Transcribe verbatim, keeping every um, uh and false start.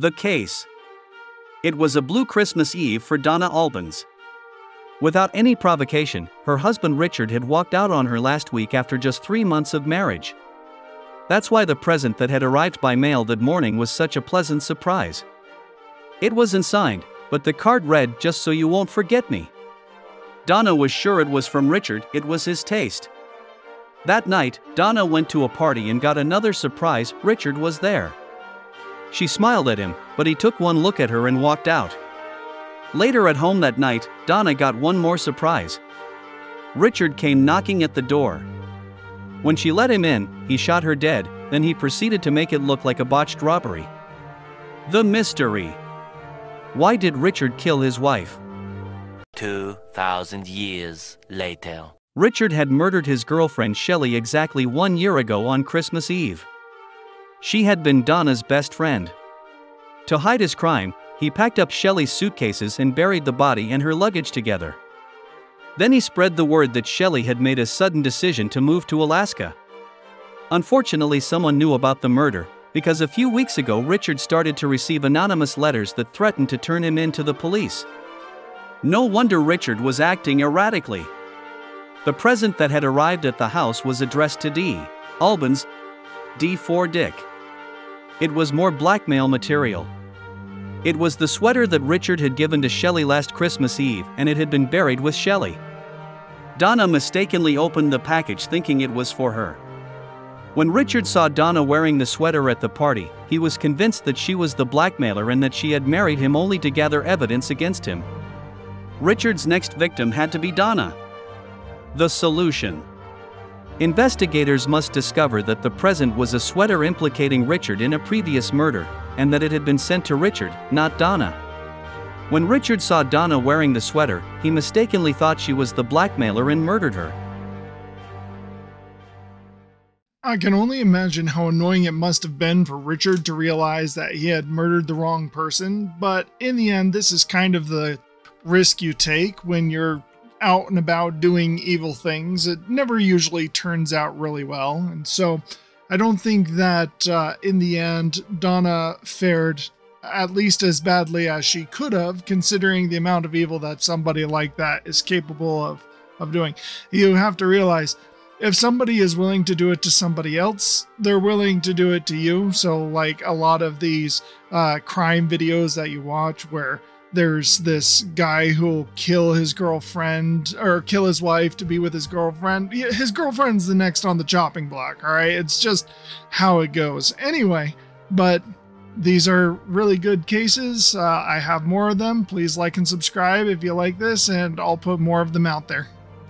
The case. It was a blue Christmas Eve for Donna Albans. Without any provocation, her husband Richard had walked out on her last week after just three months of marriage. That's why the present that had arrived by mail that morning was such a pleasant surprise. It wasn't signed, but the card read, "Just so you won't forget me." Donna was sure it was from Richard, it was his taste. That night, Donna went to a party and got another surprise. Richard was there. She smiled at him, but he took one look at her and walked out. Later at home that night, Donna got one more surprise. Richard came knocking at the door. When she let him in, he shot her dead, then he proceeded to make it look like a botched robbery. The mystery. Why did Richard kill his wife? Two thousand years later. Richard had murdered his girlfriend Shelley exactly one year ago on Christmas Eve. She had been Donna's best friend. To hide his crime, he packed up Shelley's suitcases and buried the body and her luggage together. Then he spread the word that Shelley had made a sudden decision to move to Alaska. Unfortunately, someone knew about the murder, because a few weeks ago Richard started to receive anonymous letters that threatened to turn him in to the police. No wonder Richard was acting erratically. The present that had arrived at the house was addressed to D. Albans, D for Dick. It was more blackmail material. It was the sweater that Richard had given to Shelley last Christmas Eve, and it had been buried with Shelley. Donna mistakenly opened the package thinking it was for her. When Richard saw Donna wearing the sweater at the party, he was convinced that she was the blackmailer and that she had married him only to gather evidence against him. Richard's next victim had to be Donna. The solution. Investigators must discover that the present was a sweater implicating Richard in a previous murder, and that it had been sent to Richard, not Donna. When Richard saw Donna wearing the sweater, he mistakenly thought she was the blackmailer and murdered her. I can only imagine how annoying it must have been for Richard to realize that he had murdered the wrong person, but in the end, this is kind of the risk you take when you're out and about doing evil things. It never usually turns out really well, and so I don't think that uh, in the end Donna fared at least as badly as she could have, considering the amount of evil that somebody like that is capable of of doing. You have to realize, if somebody is willing to do it to somebody else, they're willing to do it to you. So like a lot of these uh, crime videos that you watch where there's this guy who'll kill his girlfriend or kill his wife to be with his girlfriend. His girlfriend's the next on the chopping block, all right? It's just how it goes. Anyway, but these are really good cases. Uh, I have more of them. Please like and subscribe if you like this, and I'll put more of them out there.